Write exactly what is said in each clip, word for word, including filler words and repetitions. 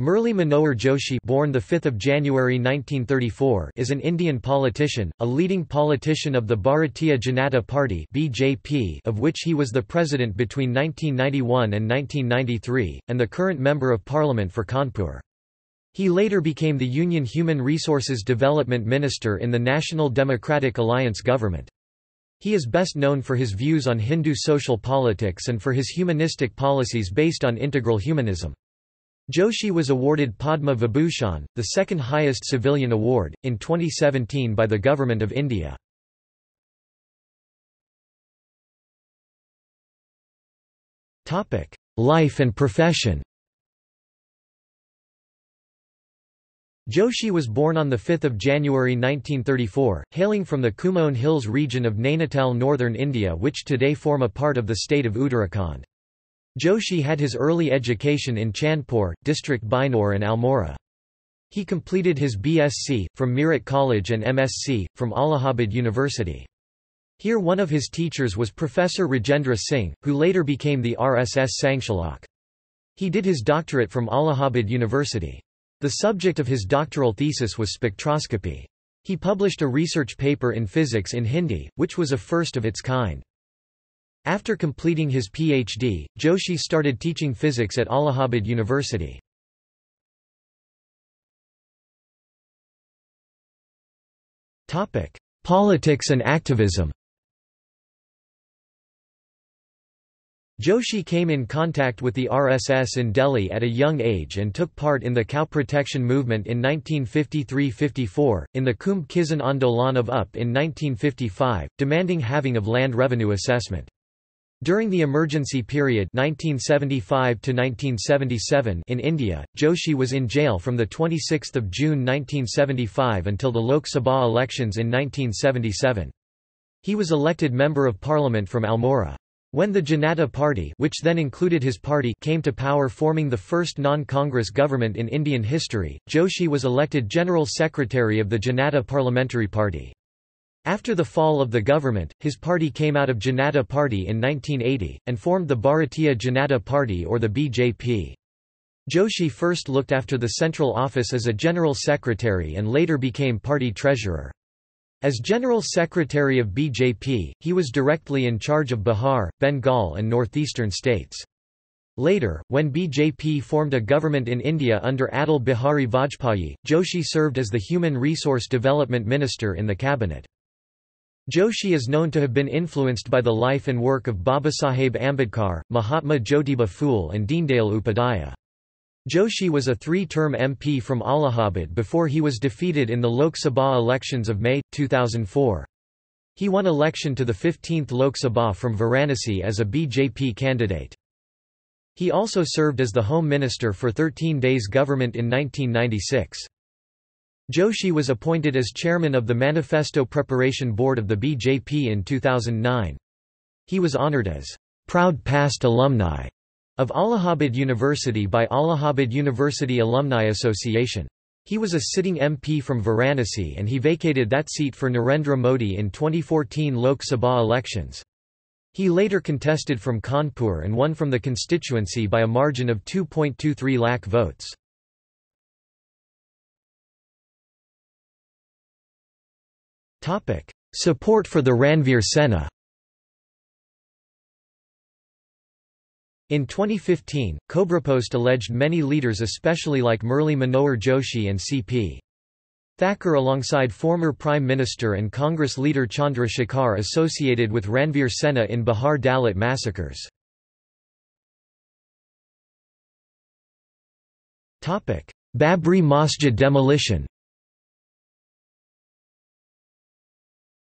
Murli Manohar Joshi, born the fifth of January nineteen thirty-four, is an Indian politician, a leading politician of the Bharatiya Janata Party (B J P), of which he was the president between nineteen ninety-one and nineteen ninety-three, and the current member of parliament for Kanpur. He later became the Union Human Resources Development Minister in the National Democratic Alliance government. He is best known for his views on Hindu social politics and for his humanistic policies based on integral humanism. Joshi was awarded Padma Vibhushan, the second highest civilian award, in twenty seventeen by the Government of India. Life and profession. Joshi was born on fifth of January nineteen thirty-four, hailing from the Kumaon Hills region of Nainital, northern India, which today form a part of the state of Uttarakhand. Joshi had his early education in Chandpur, District Bijnor and Almora. He completed his B S c, from Mirat College and M S c, from Allahabad University. Here one of his teachers was Professor Rajendra Singh, who later became the R S S Sanghchalak. He did his doctorate from Allahabad University. The subject of his doctoral thesis was spectroscopy. He published a research paper in physics in Hindi, which was a first of its kind. After completing his P H D, Joshi started teaching physics at Allahabad University. Politics and activism. Joshi came in contact with the R S S in Delhi at a young age and took part in the cow protection movement in nineteen fifty-three fifty-four, in the Kumbh Kisan Andolan of U P in nineteen fifty-five, demanding halving of land revenue assessment. During the emergency period nineteen seventy-five to nineteen seventy-seven in India, Joshi was in jail from twenty-sixth of June nineteen seventy-five until the Lok Sabha elections in nineteen seventy-seven. He was elected Member of Parliament from Almora. When the Janata Party, which then included his party, came to power, forming the first non-Congress government in Indian history, Joshi was elected General Secretary of the Janata Parliamentary Party. After the fall of the government, his party came out of Janata Party in nineteen eighty, and formed the Bharatiya Janata Party or the B J P. Joshi first looked after the central office as a general secretary and later became party treasurer. As General Secretary of B J P, he was directly in charge of Bihar, Bengal and northeastern states. Later, when B J P formed a government in India under Atal Bihari Vajpayee, Joshi served as the Human Resource Development Minister in the cabinet. Joshi is known to have been influenced by the life and work of Babasaheb Ambedkar, Mahatma Jyotiba Phool and Deendayal Upadhyaya. Joshi was a three-term M P from Allahabad before he was defeated in the Lok Sabha elections of May two thousand four. He won election to the fifteenth Lok Sabha from Varanasi as a B J P candidate. He also served as the Home Minister for thirteen days government in nineteen ninety-six. Joshi was appointed as chairman of the Manifesto Preparation Board of the B J P in two thousand nine. He was honoured as "Proud Past Alumni" of Allahabad University by Allahabad University Alumni Association. He was a sitting M P from Varanasi and he vacated that seat for Narendra Modi in twenty fourteen Lok Sabha elections. He later contested from Kanpur and won from the constituency by a margin of two point two three lakh votes. Support for the Ranvir Sena. In twenty fifteen, CobraPost alleged many leaders, especially like Murli Manohar Joshi and C P Thacker, alongside former Prime Minister and Congress leader Chandra Shikhar, associated with Ranvir Sena in Bihar Dalit massacres. Babri Masjid demolition.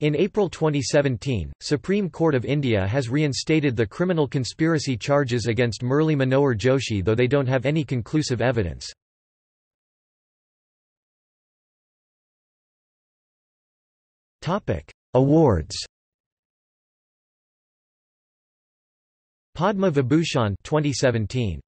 In April twenty seventeen, Supreme Court of India has reinstated the criminal conspiracy charges against Murli Manohar Joshi, though they don't have any conclusive evidence. Awards. Padma Vibhushan twenty seventeen.